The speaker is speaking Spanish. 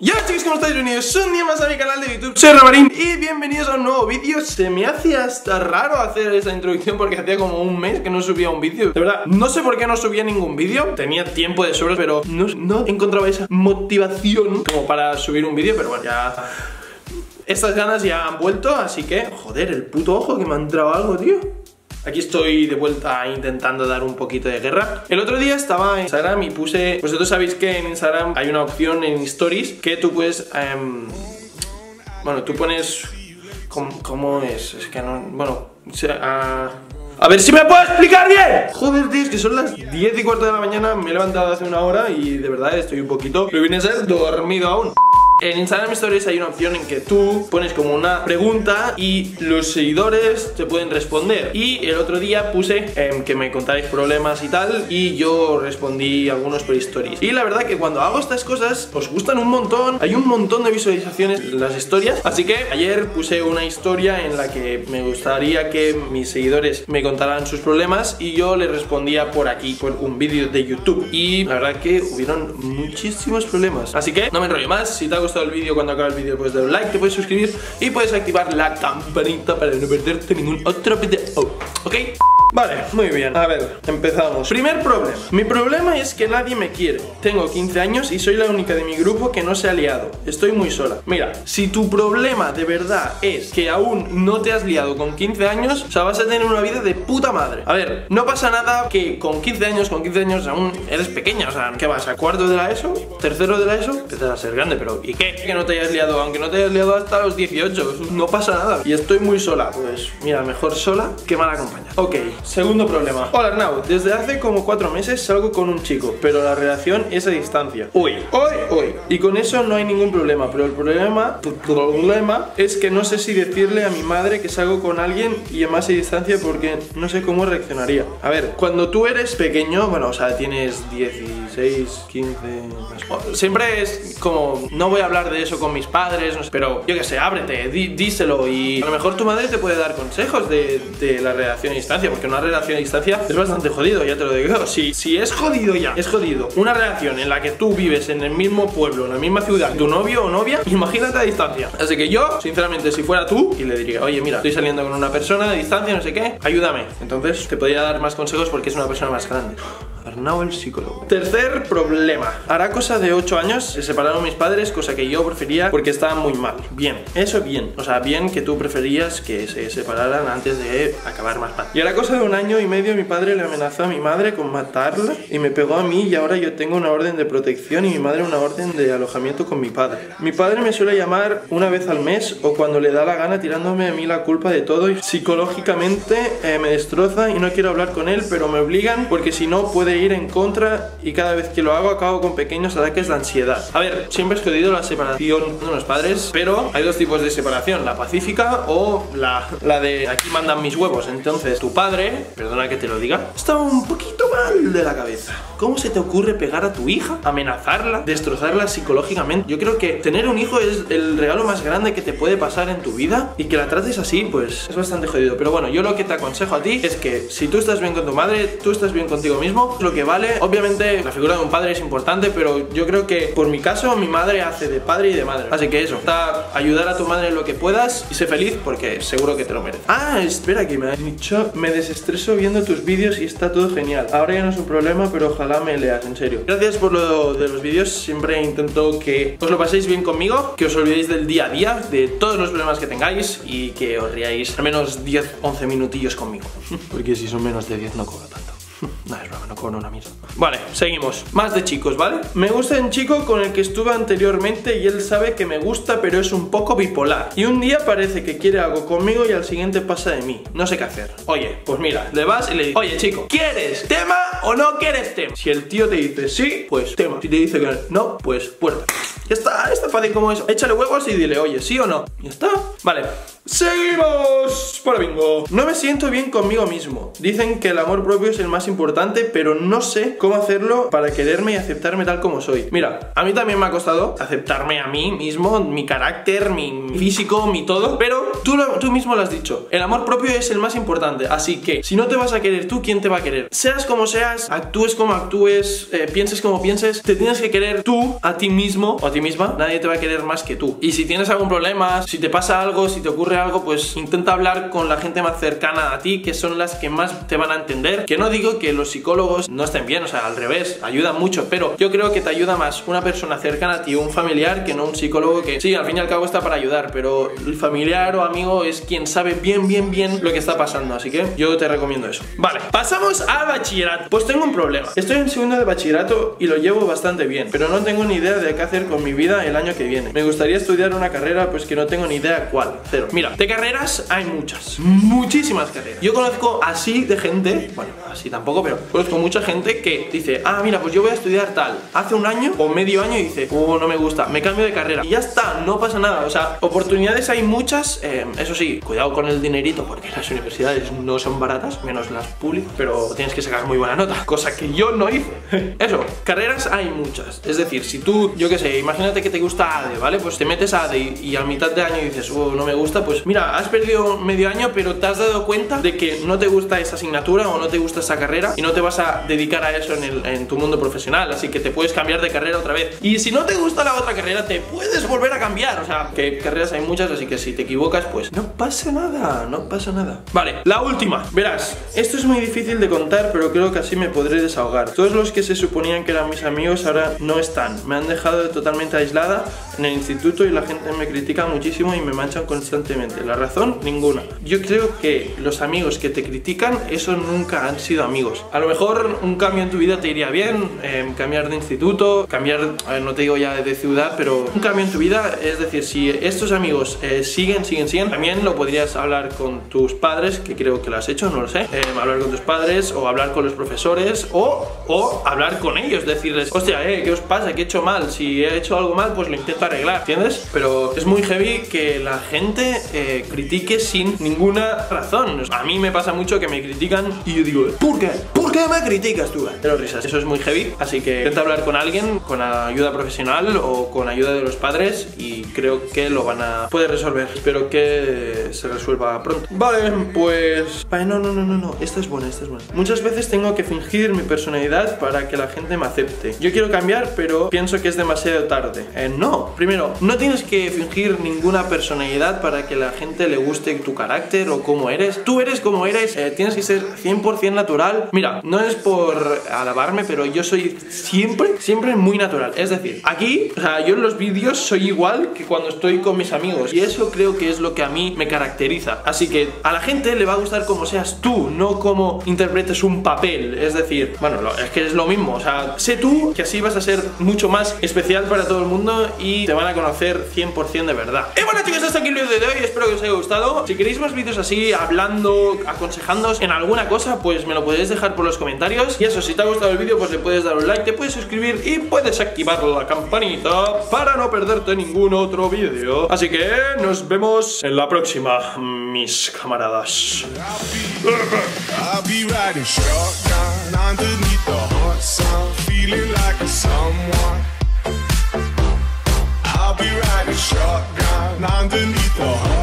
Ya chicos, ¿cómo estáis? Bienvenidos un día más a mi canal de YouTube. Soy Arnau Marín y bienvenidos a un nuevo vídeo. Se me hacía hasta raro hacer esta introducción porque hacía como un mes que no subía un vídeo. De verdad, no sé por qué no subía ningún vídeo. Tenía tiempo de sobras, pero no encontraba esa motivación como para subir un vídeo, pero bueno, ya... Estas ganas ya han vuelto, así que... Joder, el puto ojo que me ha entrado algo, tío. Aquí estoy de vuelta intentando dar un poquito de guerra. El otro día estaba en Instagram y puse... Vosotros sabéis que en Instagram hay una opción en Stories que tú puedes... bueno, tú pones... ¿Cómo es? Es que no... Bueno... O sea, a ver si me puedo explicar bien. Joder, tío, es que son las 10 y cuarto de la mañana. Me he levantado hace una hora y de verdad estoy un poquito... Pero viene a ser dormido aún. En Instagram Stories hay una opción en que tú pones como una pregunta y los seguidores te pueden responder. Y el otro día puse que me contáis problemas y tal, y yo respondí algunos por Stories. Y la verdad que cuando hago estas cosas os gustan un montón, hay un montón de visualizaciones las historias. Así que ayer puse una historia en la que me gustaría que mis seguidores me contaran sus problemas y yo les respondía por aquí, por un vídeo de YouTube. Y la verdad que hubieron muchísimos problemas. Así que no me enrollo más, si te ha gustado el vídeo, cuando acabe el vídeo puedes dar un like, te puedes suscribir y puedes activar la campanita para no perderte ningún otro video, ¿ok? Vale, muy bien, a ver, empezamos. Primer problema. Mi problema es que nadie me quiere. Tengo 15 años y soy la única de mi grupo que no se ha liado. Estoy muy sola. Mira, si tu problema de verdad es que aún no te has liado con 15 años, o sea, vas a tener una vida de puta madre. A ver, no pasa nada que con 15 años aún eres pequeña. O sea, ¿qué vas? ¿A cuarto de la ESO? ¿Tercero de la ESO? Empiezas a ser grande, pero ¿y qué? Que no te hayas liado, aunque no te hayas liado hasta los 18, no pasa nada. Y estoy muy sola. Pues mira, mejor sola que mal acompañada. Ok. Segundo problema. Hola Arnau, desde hace como 4 meses salgo con un chico, pero la relación es a distancia. Hoy. Y con eso no hay ningún problema, pero el problema es que no sé si decirle a mi madre que salgo con alguien y además a distancia porque no sé cómo reaccionaría. A ver, cuando tú eres pequeño, bueno, o sea, tienes 16, 15... Siempre es como, no voy a hablar de eso con mis padres, no sé, pero yo qué sé, ábrete, díselo y a lo mejor tu madre te puede dar consejos de la relación a distancia, porque una relación a distancia es bastante jodido, ya te lo digo. Si es jodido ya, es jodido. Una relación en la que tú vives en el mismo pueblo, en la misma ciudad, tu novio o novia, imagínate a distancia. Así que yo, sinceramente, si fuera tú, y le diría, oye, mira, estoy saliendo con una persona a distancia, no sé qué, ayúdame. Entonces te podría dar más consejos porque es una persona más grande. Arnau el psicólogo. Tercer problema. Hará cosa de 8 años se separaron mis padres, cosa que yo prefería porque estaban muy mal. Bien, eso bien. O sea, bien que tú preferías que se separaran antes de acabar más mal. Y ahora cosa de 1 año y medio mi padre le amenazó a mi madre con matarla y me pegó a mí y ahora yo tengo una orden de protección y mi madre una orden de alojamiento con mi padre. Mi padre me suele llamar una vez al mes o cuando le da la gana tirándome a mí la culpa de todo y psicológicamente me destroza y no quiero hablar con él, pero me obligan porque si no puede ir en contra y cada vez que lo hago acabo con pequeños ataques de ansiedad. A ver, siempre es jodido la separación de unos padres, pero hay 2 tipos de separación, la pacífica o la de aquí mandan mis huevos. Entonces tu padre, perdona que te lo diga, estaba un poquito mal de la cabeza. ¿Cómo se te ocurre pegar a tu hija, amenazarla, destrozarla psicológicamente? Yo creo que tener un hijo es el regalo más grande que te puede pasar en tu vida y que la trates así, pues es bastante jodido. Pero bueno, yo lo que te aconsejo a ti es que si tú estás bien con tu madre, tú estás bien contigo mismo, lo que vale. Obviamente la figura de un padre es importante, pero yo creo que por mi caso mi madre hace de padre y de madre, así que eso, está ayudar a tu madre en lo que puedas y sé feliz porque seguro que te lo mereces. Ah, espera, que me has dicho, me desestreso viendo tus vídeos y está todo genial, ahora ya no es un problema, pero ojalá me leas, en serio. Gracias por lo de los vídeos, siempre intento que os lo paséis bien conmigo, que os olvidéis del día a día, de todos los problemas que tengáis y que os riáis al menos 10-11 minutillos conmigo, porque si son menos de 10 no cobro tanto. No, es broma, no con una mierda. Vale, seguimos. Más de chicos, ¿vale? Me gusta un chico con el que estuve anteriormente y él sabe que me gusta, pero es un poco bipolar. Y un día parece que quiere algo conmigo y al siguiente pasa de mí. No sé qué hacer. Oye, pues mira, le vas y le dices, oye chico, ¿quieres tema o no quieres tema? Si el tío te dice sí, pues tema. Si te dice que no, pues puerta. Ya está, es tan fácil como eso. Échale huevos y dile, oye, sí o no. Ya está. Vale, seguimos para bingo. No me siento bien conmigo mismo. Dicen que el amor propio es el más importante, pero no sé cómo hacerlo para quererme y aceptarme tal como soy. Mira, a mí también me ha costado aceptarme a mí mismo, mi carácter, mi físico, mi todo. Pero tú mismo lo has dicho, el amor propio es el más importante. Así que si no te vas a querer tú, ¿quién te va a querer? Seas como seas, actúes como actúes, pienses como pienses, te tienes que querer tú, a ti mismo o a ti misma. Nadie te va a querer más que tú. Y si tienes algún problema, si te pasa algo, si te ocurre algo, pues intenta hablar con la gente más cercana a ti, que son las que más te van a entender. Que no digo que los psicólogos no estén bien, o sea, al revés, ayudan mucho, pero yo creo que te ayuda más una persona cercana a ti, un familiar, que no un psicólogo, que sí, al fin y al cabo está para ayudar, pero el familiar o amigo es quien sabe bien lo que está pasando, así que yo te recomiendo eso. Vale, pasamos al bachillerato. Pues tengo un problema, estoy en segundo de bachillerato y lo llevo bastante bien, pero no tengo ni idea de qué hacer con mi vida el año que viene. Me gustaría estudiar una carrera, pues que no tengo ni idea cuál, cero. Mira, de carreras hay muchas, muchísimas carreras. Yo conozco así de gente, bueno, así tampoco, pero conozco mucha gente que dice, ah, mira, pues yo voy a estudiar tal, hace un año o medio año y dice, oh, no me gusta, me cambio de carrera. Y ya está, no pasa nada, o sea, oportunidades hay muchas, eso sí, cuidado con el dinerito, porque las universidades no son baratas, menos las públicas, pero tienes que sacar muy buena nota, cosa que yo no hice. Eso, carreras hay muchas, es decir, si tú, yo qué sé, imagínate que te gusta ADE, ¿vale? Pues te metes a ADE y a mitad de año dices, oh, no me gusta, pues mira, has perdido medio año, pero te has dado cuenta de que no te gusta esa asignatura o no te gusta esa carrera y no te vas a dedicar a eso en tu mundo profesional, así que te puedes cambiar de carrera otra vez. Y si no te gusta la otra carrera, te puedes volver a cambiar, o sea, que carreras hay muchas, así que si te equivocas, pues no pasa nada, no pasa nada. Vale, la última, verás, esto es muy difícil de contar, pero creo que así me podré desahogar. Todos los que se suponían que eran mis amigos ahora no están, me han dejado totalmente aislada en el instituto y la gente me critica muchísimo y me manchan constantemente. La razón, ninguna. Yo creo que los amigos que te critican, esos nunca han sido amigos. A lo mejor un cambio en tu vida te iría bien, cambiar de instituto, cambiar, no te digo ya de ciudad, pero un cambio en tu vida, es decir, si estos amigos siguen, también lo podrías hablar con tus padres, que creo que lo has hecho, no lo sé, hablar con tus padres o hablar con los profesores o hablar con ellos, decirles, hostia, ¿qué os pasa? ¿Qué he hecho mal? Si he hecho algo mal, pues lo intento arreglar, ¿entiendes? Pero es muy heavy que la gente critique sin ninguna razón. A mí me pasa mucho que me critican y yo digo, ¿por qué? ¿Por qué me criticas tú? Pero risas, eso es muy heavy, así que intenta hablar con alguien, con ayuda profesional o con ayuda de los padres y creo que lo van a poder resolver. Espero que se resuelva pronto. Vale, pues... Vale, no, esta es buena, esta es buena. Muchas veces tengo que fingir mi personalidad para que la gente me acepte. Yo quiero cambiar, pero pienso que es demasiado tarde. No, primero, no tienes que fingir ninguna personalidad para que la gente le guste tu carácter o cómo eres. Tú eres como eres, tienes que ser 100% natural. Mira, no es por alabarme, pero yo soy siempre muy natural. Es decir, aquí, o sea, yo en los vídeos soy igual que cuando estoy con mis amigos y eso creo que es lo que a mí me caracteriza. Así que a la gente le va a gustar como seas tú, no como interpretes un papel. Es decir, bueno, es que es lo mismo, o sea, sé tú, que así vas a ser mucho más especial para todo el mundo y te van a conocer 100% de verdad. Y bueno, chicos, hasta aquí el vídeo de hoy, espero que os haya gustado. Si queréis más vídeos así, hablando, aconsejándoos en alguna cosa, pues me lo podéis dejar por los comentarios. Y eso, si te ha gustado el vídeo, pues le puedes dar un like, te puedes suscribir y puedes activar la campanita para no perderte ningún otro vídeo. Así que nos vemos en la próxima, mis camaradas.